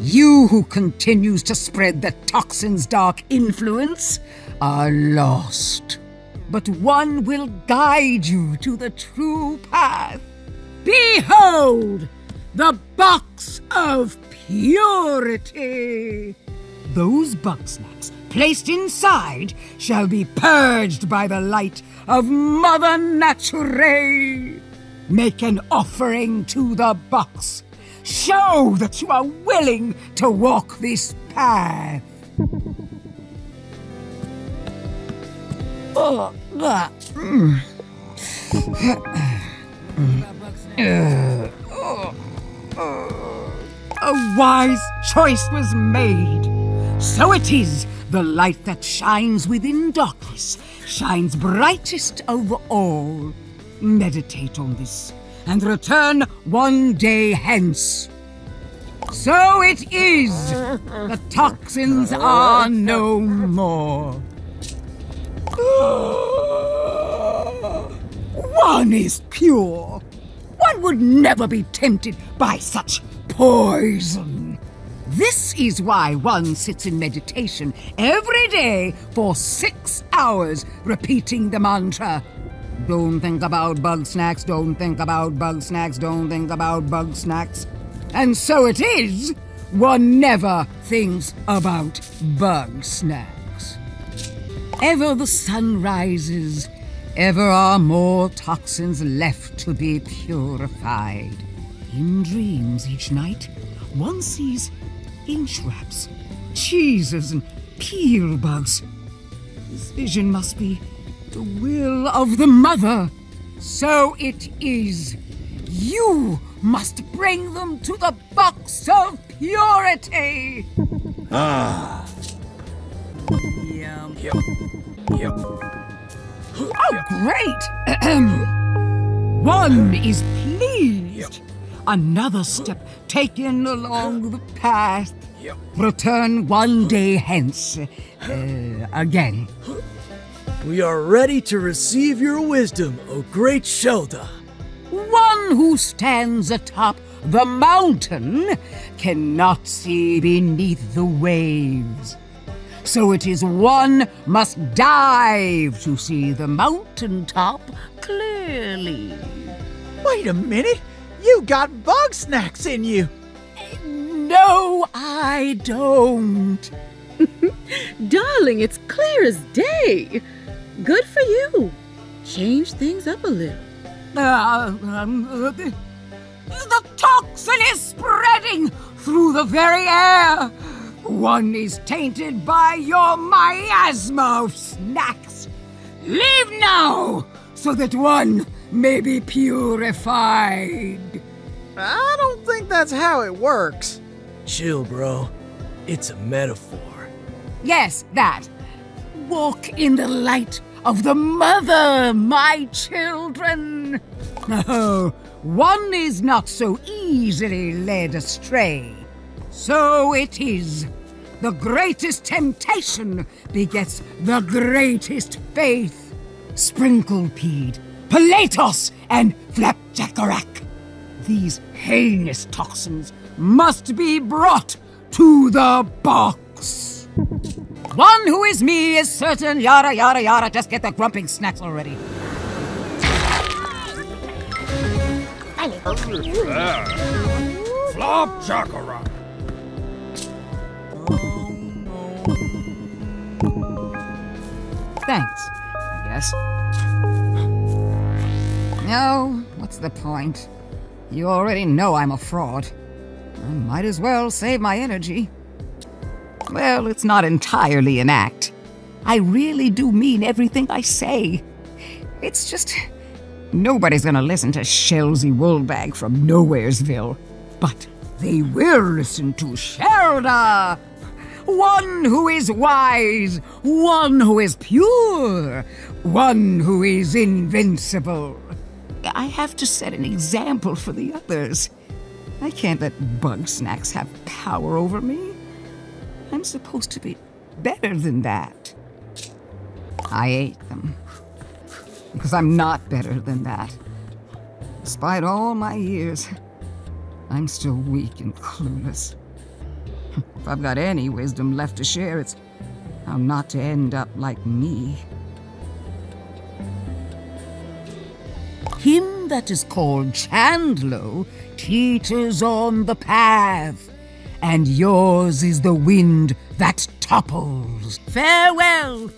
You who continues to spread the toxin's dark influence are lost. But one will guide you to the true path. Behold, the Box of Purity. Those Bugsnax placed inside shall be purged by the light of Mother Nature. Make an offering to the Box. Show that you are willing to walk this path. A wise choice was made. So it is, the light that shines within darkness shines brightest over all. Meditate on this and return one day hence. So it is, the toxins are no more. One is pure. One would never be tempted by such poison. This is why one sits in meditation every day for 6 hours, repeating the mantra. Don't think about Bugsnax, don't think about Bugsnax, don't think about Bugsnax. And so it is, one never thinks about Bugsnax. Ever the sun rises, ever are more toxins left to be purified. In dreams each night, one sees inch wraps, cheeses and peel bugs. This vision must be the will of the mother. So it is. You must bring them to the Box of Purity. Ah. Yum. Yum. Yum. Oh, great. One is pleased. Another step taken along the path. Return one day hence. Again. We are ready to receive your wisdom, O great Shelda. One who stands atop the mountain cannot see beneath the waves. So it is one must dive to see the mountaintop clearly. Wait a minute, you got Bugsnax in you. No, I don't. Darling, it's clear as day. Good for you. Change things up a little. The toxin is spreading through the very air. One is tainted by your miasma of snacks. Leave now, so that one may be purified. I don't think that's how it works. Chill, bro. It's a metaphor. Yes, that. Walk in the light of the mother, my children. No, one is not so easily led astray. So it is. The greatest temptation begets the greatest faith. Sprinklepeed, palatos, and flapjackarak. These heinous toxins must be brought to the Box. One who is me is certain, yada, yada, yada. Just get the grumping snacks already. Flapjackarak. Thanks, I guess. No, what's the point? You already know I'm a fraud. I might as well save my energy. Well, it's not entirely an act. I really do mean everything I say. It's just nobody's gonna listen to Shelzy Woolbag from Nowheresville. But they will listen to Shelda! One who is wise, one who is pure, one who is invincible. I have to set an example for the others. I can't let Bugsnax have power over me. I'm supposed to be better than that. I ate them. Because I'm not better than that. Despite all my years, I'm still weak and clueless. If I've got any wisdom left to share, it's how not to end up like me. Him that is called Chandlo teeters on the path, and yours is the wind that topples. Farewell,